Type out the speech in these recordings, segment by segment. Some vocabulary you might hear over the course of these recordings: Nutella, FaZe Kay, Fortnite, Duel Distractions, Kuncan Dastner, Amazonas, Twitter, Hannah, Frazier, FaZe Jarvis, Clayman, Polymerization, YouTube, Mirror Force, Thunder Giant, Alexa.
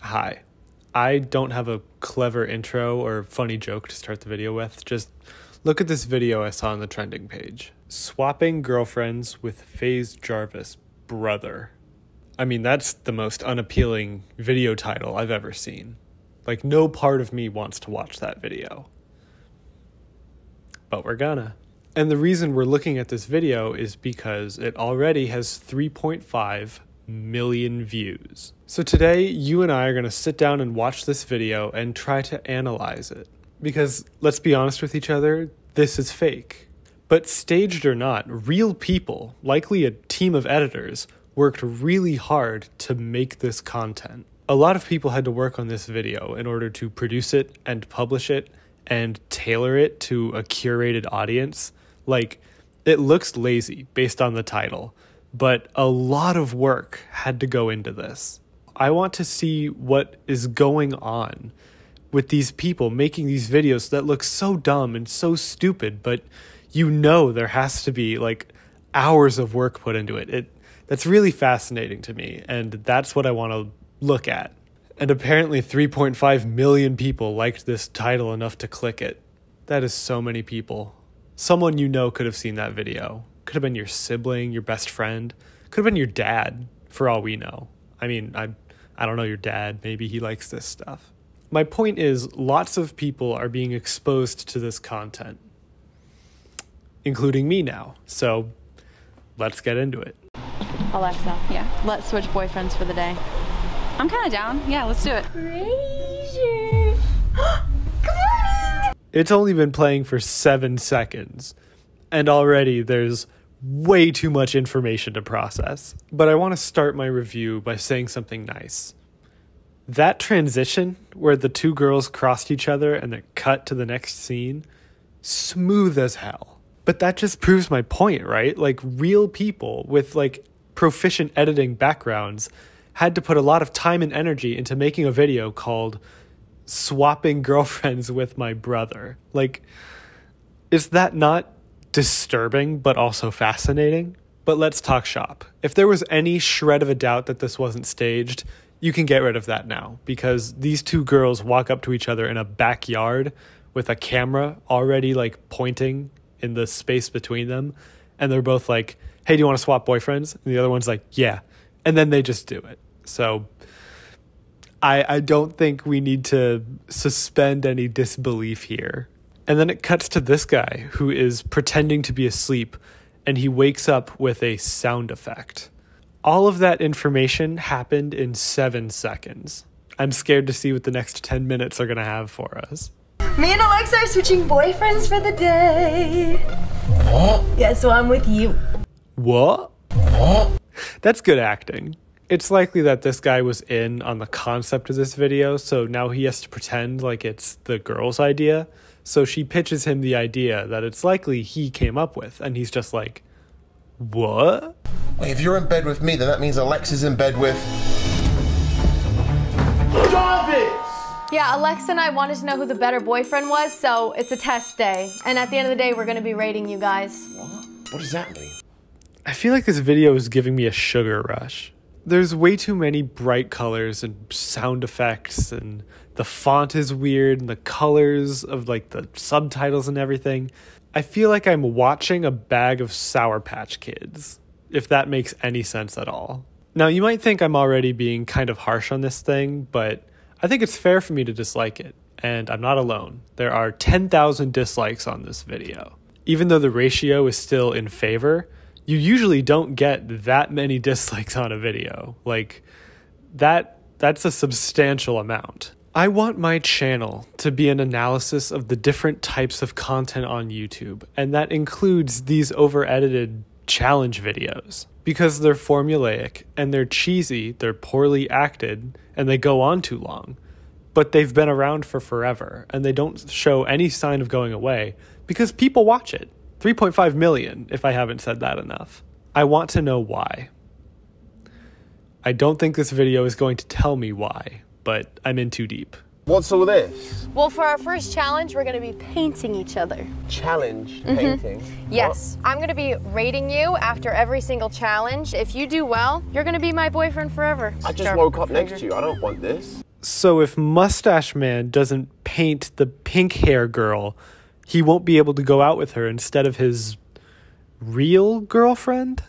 Hi. I don't have a clever intro or funny joke to start the video with. Just look at this video I saw on the trending page. Swapping girlfriends with FaZe Jarvis brother. I mean, that's the most unappealing video title I've ever seen. Like, no part of me wants to watch that video. But we're gonna. And the reason we're looking at this video is because it already has 3.5 million views. So today, you and I are gonna sit down and watch this video and try to analyze it. Because, let's be honest with each other, this is fake. But staged or not, real people, likely a team of editors, worked really hard to make this content. A lot of people had to work on this video in order to produce it and publish it and tailor it to a curated audience. Like, it looks lazy based on the title, but a lot of work had to go into this. I want to see what is going on with these people making these videos that look so dumb and so stupid, but you know there has to be like hours of work put into it. That's really fascinating to me, and that's what I want to look at. And apparently 3.5 million people liked this title enough to click it. That is so many people. Someone you know could have seen that video. Could have been your sibling, your best friend. Could have been your dad, for all we know. I mean, I don't know your dad. Maybe he likes this stuff. My point is, lots of people are being exposed to this content. Including me now. So, let's get into it. Alexa, yeah, let's switch boyfriends for the day. I'm kind of down. Yeah, let's do it. Frazier. Come on. It's only been playing for 7 seconds, and already there's way too much information to process. But I want to start my review by saying something nice. That transition where the two girls crossed each other and then cut to the next scene, smooth as hell. But that just proves my point, right? Like, real people with like proficient editing backgrounds had to put a lot of time and energy into making a video called Swapping Girlfriends with My Brother. Like, is that not disturbing but also fascinating? But let's talk shop. If there was any shred of a doubt that this wasn't staged, you can get rid of that now, because these two girls walk up to each other in a backyard with a camera already like pointing in the space between them, and they're both like, hey, do you want to swap boyfriends? And the other one's like, yeah. And then they just do it. So I don't think we need to suspend any disbelief here. And then it cuts to this guy who is pretending to be asleep, and he wakes up with a sound effect. All of that information happened in 7 seconds. I'm scared to see what the next 10 minutes are gonna have for us. Me and Alexa are switching boyfriends for the day. What? Yeah, so I'm with you. What? What? That's good acting. It's likely that this guy was in on the concept of this video, so now he has to pretend like it's the girl's idea. So she pitches him the idea that it's likely he came up with, and he's just like, what? Wait, if you're in bed with me, then that means Alexa's in bed with... Jarvis! Yeah, Alexa and I wanted to know who the better boyfriend was, so it's a test day. And at the end of the day, we're going to be rating you guys. What? What does that mean? I feel like this video is giving me a sugar rush. There's way too many bright colors and sound effects, and the font is weird, and the colors of like the subtitles and everything. I feel like I'm watching a bag of Sour Patch Kids, if that makes any sense at all. Now, you might think I'm already being kind of harsh on this thing, but I think it's fair for me to dislike it, and I'm not alone. There are 10,000 dislikes on this video. Even though the ratio is still in favor, you usually don't get that many dislikes on a video. Like, that's a substantial amount. I want my channel to be an analysis of the different types of content on YouTube, and that includes these over-edited challenge videos. Because they're formulaic, and they're cheesy, they're poorly acted, and they go on too long. But they've been around for forever, and they don't show any sign of going away, because people watch it. 3.5 million, if I haven't said that enough. I want to know why. I don't think this video is going to tell me why, but I'm in too deep. What's all this? Well, for our first challenge, we're going to be painting each other. Challenge painting? Yes. What? I'm going to be rating you after every single challenge. If you do well, you're going to be my boyfriend forever. I just woke up next to you. I don't want this. So if Mustache Man doesn't paint the pink hair girl, he won't be able to go out with her instead of his real girlfriend?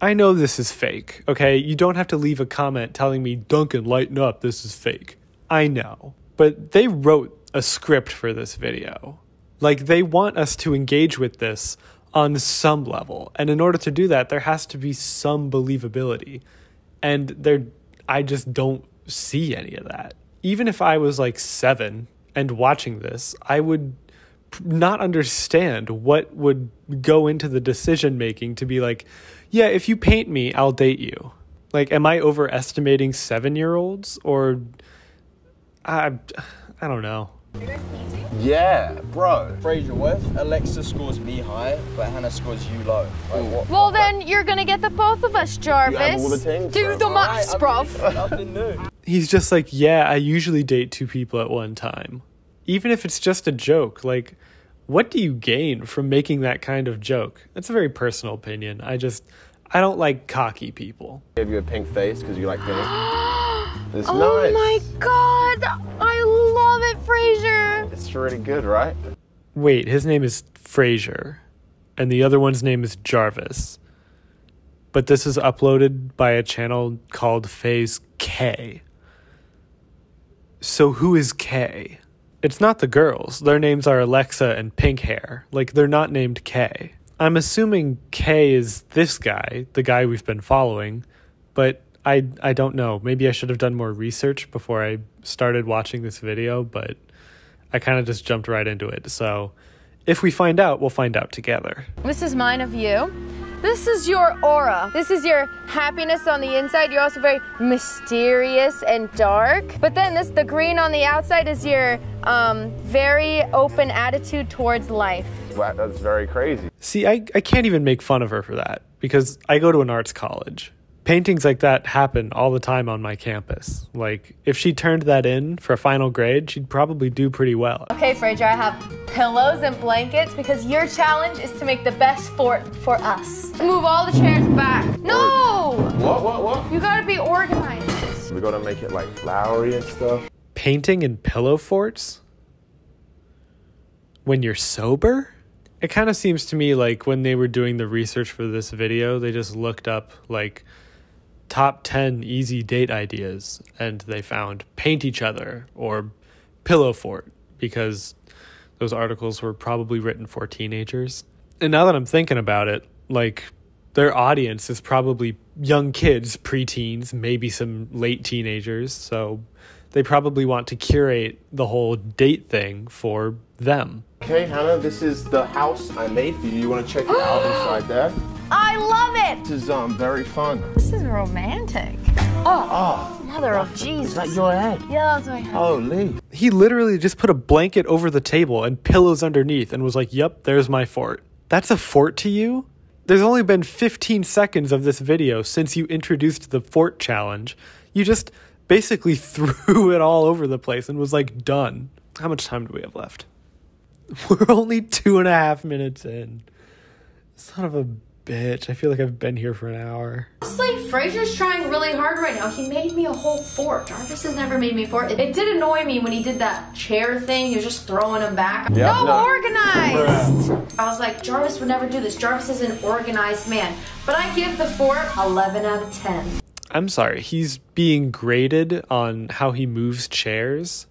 I know this is fake, okay? You don't have to leave a comment telling me, Duncan, lighten up, this is fake. I know. But they wrote a script for this video. Like, they want us to engage with this on some level. And in order to do that, there has to be some believability. And I just don't see any of that. Even if I was like 7 and watching this, I would not understand what would go into the decision making to be like, yeah, if you paint me, I'll date you. Like, am I overestimating 7-year-olds? Or... I don't know. Yeah, bro. Frazier, what if Alexa scores me high, but Hannah scores you low? Like, well, then you're going to get the both of us, Jarvis. You have all the teams, do bro. The maths, right, bruv. Nothing new. He's just like, yeah, I usually date 2 people at one time. Even if it's just a joke, like, what do you gain from making that kind of joke? That's a very personal opinion. I don't like cocky people. I gave you a pink face because you like pink. It's oh nice. My god, I love it, Frazier. It's really good, right? Wait, his name is Frazier, and the other one's name is Jarvis. But this is uploaded by a channel called FaZe K. So who is K? It's not the girls. Their names are Alexa and Pink Hair. Like, they're not named K. I'm assuming K is this guy, the guy we've been following, but... I don't know. Maybe I should have done more research before I started watching this video, but I kind of just jumped right into it. So if we find out, we'll find out together. This is mine of you. This is your aura. This is your happiness on the inside. You're also very mysterious and dark. But then this, the green on the outside is your very open attitude towards life. Wow, that's very crazy. See, I can't even make fun of her for that because I go to an arts college. Paintings like that happen all the time on my campus. Like, if she turned that in for final grade, she'd probably do pretty well. Okay, Frazier, I have pillows and blankets because your challenge is to make the best fort for us. Move all the chairs back. No! What? You gotta be organized. We gotta make it, like, flowery and stuff. Painting and pillow forts? When you're sober? It kind of seems to me like when they were doing the research for this video, they just looked up, like... top 10 easy date ideas, and they found paint each other or pillow fort because those articles were probably written for teenagers. And now that I'm thinking about it, like, their audience is probably young kids, preteens, maybe some late teenagers, so they probably want to curate the whole date thing for them. Okay, Hannah, this is the house I made for you. You want to check it out inside there? I love it! This is very fun. This is romantic. Oh, mother of Jesus. Is that your head? Yeah, that's my head. Holy. He literally just put a blanket over the table and pillows underneath and was like, yep, there's my fort. That's a fort to you? There's only been 15 seconds of this video since you introduced the fort challenge. You just basically threw it all over the place and was like, done. How much time do we have left? We're only 2.5 minutes in. Son of a... bitch, I feel like I've been here for an hour. It's like Frazier's trying really hard right now. He made me a whole fort. Jarvis has never made me a fort. It did annoy me when he did that chair thing. He was just throwing them back. Yep, no, organized! I was like, Jarvis would never do this. Jarvis is an organized man. But I give the fort 11 out of 10. I'm sorry, he's being graded on how he moves chairs?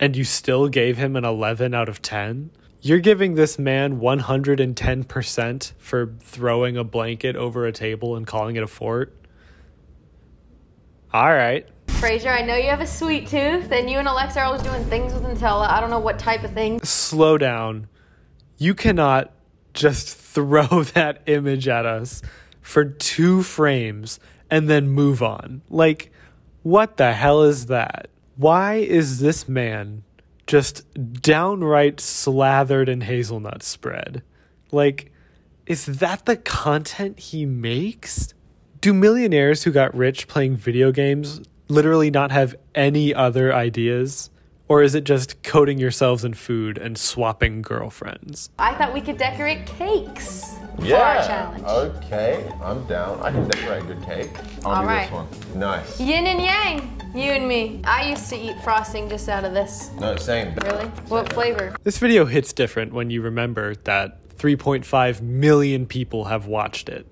And you still gave him an 11 out of 10? You're giving this man 110% for throwing a blanket over a table and calling it a fort? All right. Frazier, I know you have a sweet tooth, and you and Alexa are always doing things with Nutella. I don't know what type of thing. Slow down. You cannot just throw that image at us for 2 frames and then move on. Like, what the hell is that? Why is this man... just downright slathered in hazelnut spread? Like, is that the content he makes? Do millionaires who got rich playing video games literally not have any other ideas? Or is it just coating yourselves in food and swapping girlfriends? I thought we could decorate cakes for our challenge. Okay, I'm down. I can decorate a good cake. I'll do this one. Nice. Yin and yang. You and me. I used to eat frosting just out of this. No, same. Really? What flavor? This video hits different when you remember that 3.5 million people have watched it.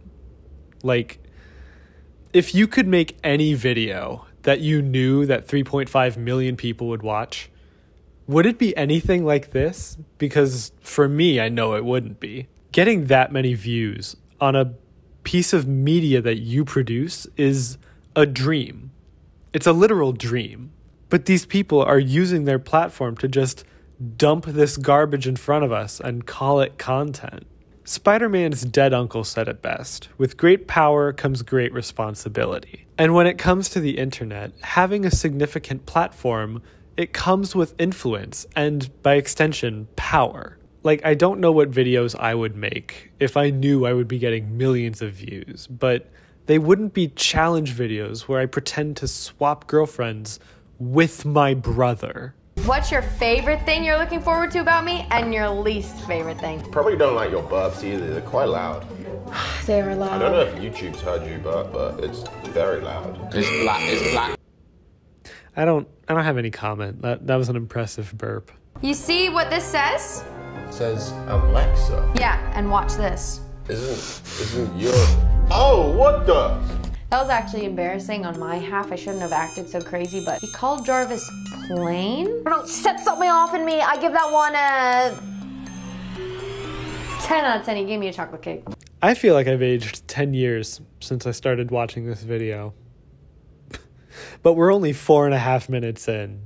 Like, if you could make any video that you knew that 3.5 million people would watch, would it be anything like this? Because for me, I know it wouldn't be. Getting that many views on a piece of media that you produce is a dream. It's a literal dream, but these people are using their platform to just dump this garbage in front of us and call it content. Spider-Man's dead uncle said it best, with great power comes great responsibility. And when it comes to the internet, having a significant platform, it comes with influence and, by extension, power. Like, I don't know what videos I would make if I knew I would be getting millions of views, but they wouldn't be challenge videos where I pretend to swap girlfriends with my brother. What's your favorite thing you're looking forward to about me, and your least favorite thing? Probably don't like your burps either. They're quite loud. They are loud. I don't know if YouTube's heard you burp, but it's very loud. It's black. It's black. I don't have any comment. That was an impressive burp. You see what this says? It says Alexa. Yeah, and watch this. Isn't your... Oh, what the? That was actually embarrassing on my half. I shouldn't have acted so crazy, but he called Jarvis plain? Don't set something off in me. I give that one a 10 out of 10. He gave me a chocolate cake. I feel like I've aged 10 years since I started watching this video. But we're only 4.5 minutes in.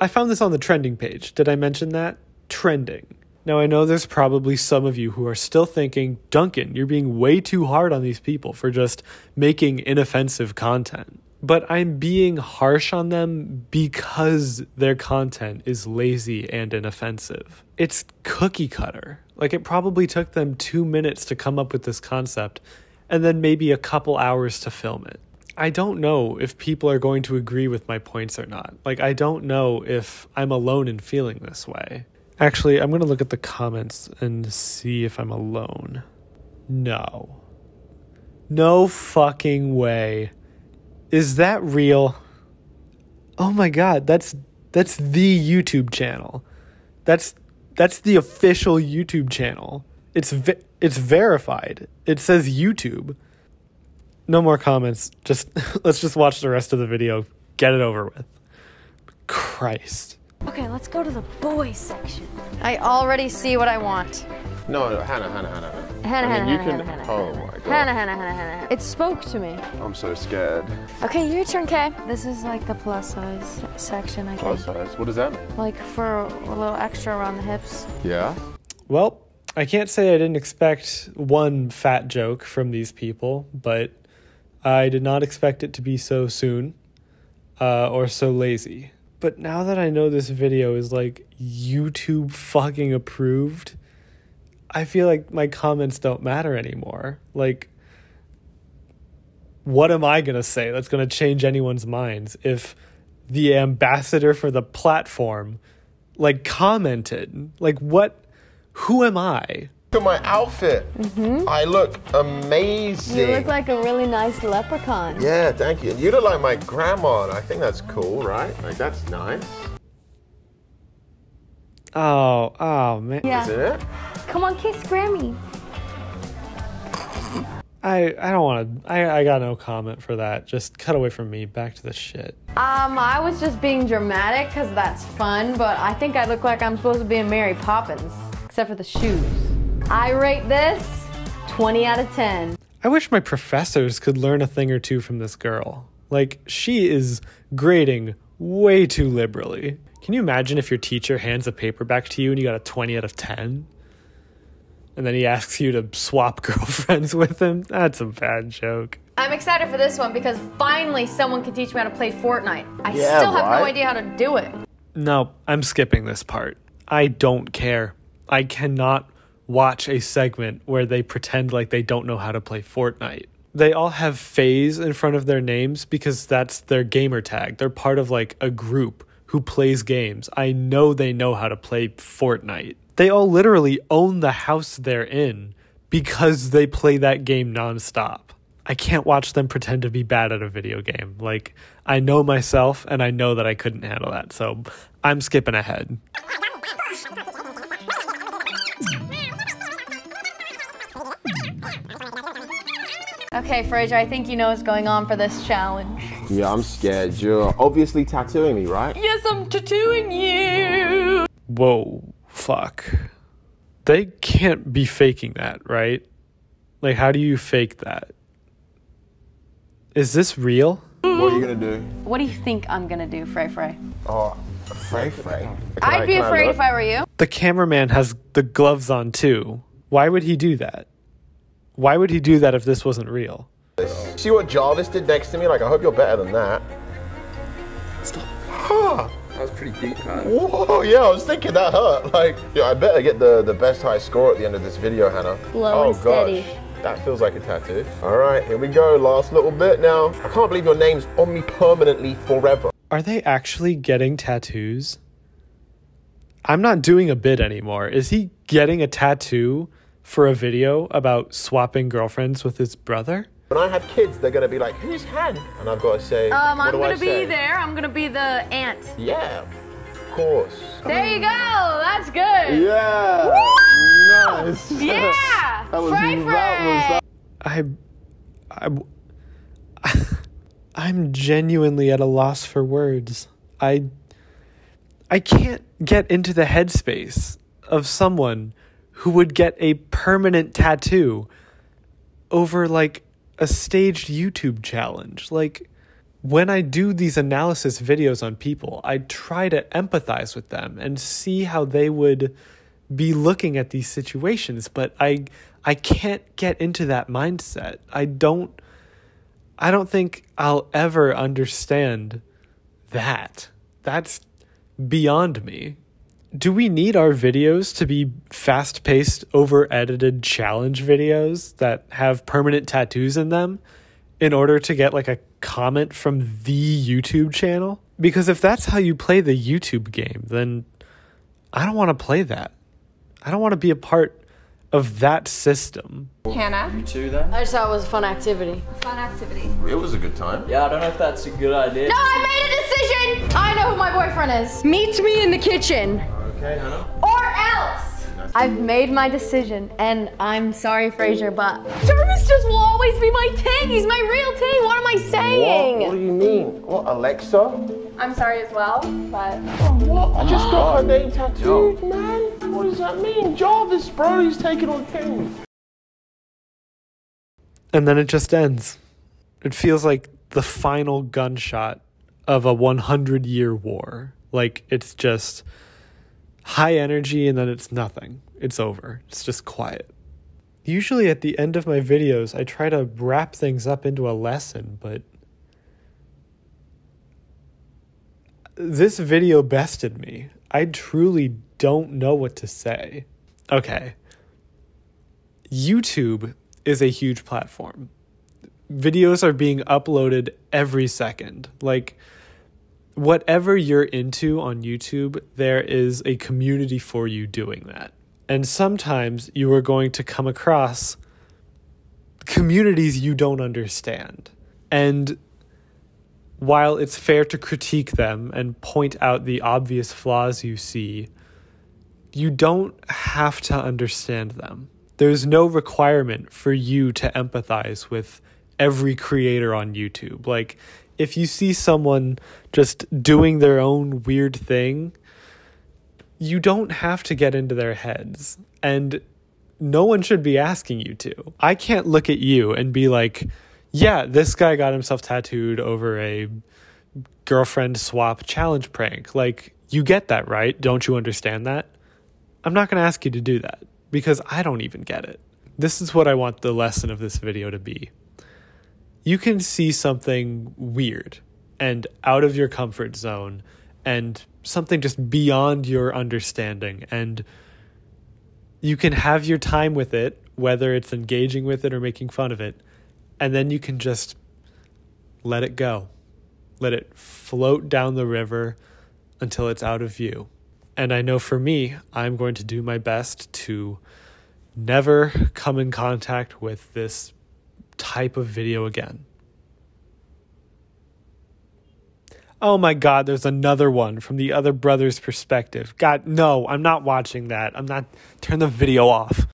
I found this on the trending page. Did I mention that? Trending. Now, I know there's probably some of you who are still thinking, Duncan, you're being way too hard on these people for just making inoffensive content. But I'm being harsh on them because their content is lazy and inoffensive. It's cookie cutter. Like, it probably took them 2 minutes to come up with this concept and then maybe a couple hours to film it. I don't know if people are going to agree with my points or not. Like, I don't know if I'm alone in feeling this way. Actually, I'm going to look at the comments and see if I'm alone. No. No fucking way. Is that real? Oh my god, that's the YouTube channel. That's the official YouTube channel. It's verified. It says YouTube. No more comments. Just let's just watch the rest of the video. Get it over with. Christ. Okay, let's go to the boys section. I already see what I want. No, no, Hannah. Oh my god. Hannah. It spoke to me. I'm so scared. Okay, your turn, Kay. This is like the plus size section, I guess. Plus size? What does that mean? Like for a little extra around the hips. Yeah? Well, I can't say I didn't expect one fat joke from these people, but I did not expect it to be so soon or so lazy. But now that I know this video is like YouTube fucking approved, I feel like my comments don't matter anymore. Like, what am I going to say that's going to change anyone's minds if the ambassador for the platform like commented? Like, what? Who am I? Look at my outfit. Mm-hmm. I look amazing. You look like a really nice leprechaun. Yeah, thank you. And you look like my grandma, and I think that's cool, right? Like, that's nice. Oh, man. Yeah. Is it? Come on, kiss Grammy. I don't want to. I got no comment for that. Just cut away from me. Back to the shit. I was just being dramatic because that's fun, but I think I look like I'm supposed to be in Mary Poppins, except for the shoes. I rate this 20 out of 10. I wish my professors could learn a thing or two from this girl. Like, she is grading way too liberally. Can you imagine if your teacher hands a paper back to you and you got a 20 out of 10? And then he asks you to swap girlfriends with him? That's a bad joke. I'm excited for this one because finally someone can teach me how to play Fortnite. I still have no idea how to do it. No, I'm skipping this part. I don't care. I cannot watch a segment where they pretend like they don't know how to play Fortnite. they all have FaZe in front of their names because that's their gamer tag. They're part of like a group who plays games. I know they know how to play Fortnite. They all literally own the house they're in because they play that game nonstop. I can't watch them pretend to be bad at a video game. Like, I know myself and I know that I couldn't handle that, so I'm skipping ahead. Okay, Frazier, I think you know what's going on for this challenge. Yeah, I'm scared. You're obviously tattooing me, right? Yes, I'm tattooing you! Whoa, fuck. They can't be faking that, right? Like, how do you fake that? Is this real? What are you gonna do? What do you think I'm gonna do, Fray? Oh, Fray? I'd be afraid if I were you. The cameraman has the gloves on, too. Why would he do that? Why would he do that if this wasn't real? See what Jarvis did next to me? Like, I hope you're better than that. Stop. Huh. That was pretty deep, Hannah. Whoa, yeah, I was thinking that hurt. Like, yeah, I better get the best high score at the end of this video, Hannah. Low and steady. Gosh, that feels like a tattoo. All right, here we go, last little bit now. I can't believe your name's on me permanently forever. Are they actually getting tattoos? I'm not doing a bit anymore. Is he getting a tattoo for a video about swapping girlfriends with his brother? When I have kids, they're gonna be like, who's Han? And I've gotta say, I'm gonna be the aunt. Yeah, of course. There you go, that's good. Yeah, woo! Nice. Yeah, Fray. I'm genuinely at a loss for words. I can't get into the headspace of someone who would get a permanent tattoo over, like, a staged YouTube challenge. Like, when I do these analysis videos on people, I try to empathize with them and see how they would be looking at these situations, but I can't get into that mindset. I don't think I'll ever understand that. That's beyond me. Do we need our videos to be fast-paced, over-edited challenge videos that have permanent tattoos in them in order to get, like, a comment from the YouTube channel? Because if that's how you play the YouTube game, then I don't want to play that. I don't want to be a part of that system. Hannah? You too, then? I just thought it was a fun activity. It was a good time. Yeah, I don't know if that's a good idea. No, I made a decision! I know who my boyfriend is. Meet me in the kitchen. Okay, Hannah. Or else! I've made my decision, and I'm sorry, Frazier, but Jarvis just will always be my ting. He's my real ting. What am I saying? What do you mean? What, Alexa? I'm sorry as well, but... Oh, what? I just got her name tattooed, man. What does that mean? Jarvis, bro, he's taking on ting. And then it just ends. It feels like the final gunshot of a 100-year war. Like, it's just high energy and then it's nothing. It's over. It's just quiet. Usually at the end of my videos, I try to wrap things up into a lesson, but this video bested me. I truly don't know what to say. Okay. YouTube is a huge platform. Videos are being uploaded every second. Like, whatever you're into on YouTube, there is a community for you doing that. And sometimes you are going to come across communities you don't understand. And while it's fair to critique them and point out the obvious flaws you see, you don't have to understand them. There's no requirement for you to empathize with every creator on YouTube. Like, if you see someone just doing their own weird thing, you don't have to get into their heads. And no one should be asking you to. I can't look at you and be like, yeah, this guy got himself tattooed over a girlfriend swap challenge prank. Like, you get that, right? Don't you understand that? I'm not going to ask you to do that because I don't even get it. This is what I want the lesson of this video to be. You can see something weird and out of your comfort zone and something just beyond your understanding, and you can have your time with it, whether it's engaging with it or making fun of it, And then you can just let it go. Let it float down the river until it's out of view. And I know for me, I'm going to do my best to never come in contact with this type of video again. Oh my God, there's another one from the other brother's perspective. God, no, I'm not watching that. I'm not. Turn the video off.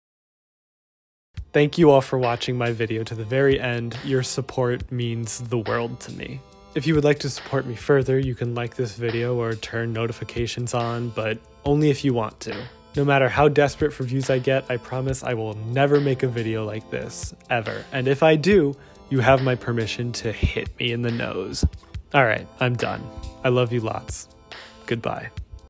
Thank you all for watching my video to the very end. Your support means the world to me. If you would like to support me further, you can like this video or turn notifications on, but only if you want to. No matter how desperate for views I get, I promise I will never make a video like this, ever. And if I do, you have my permission to hit me in the nose. All right, I'm done. I love you lots. Goodbye.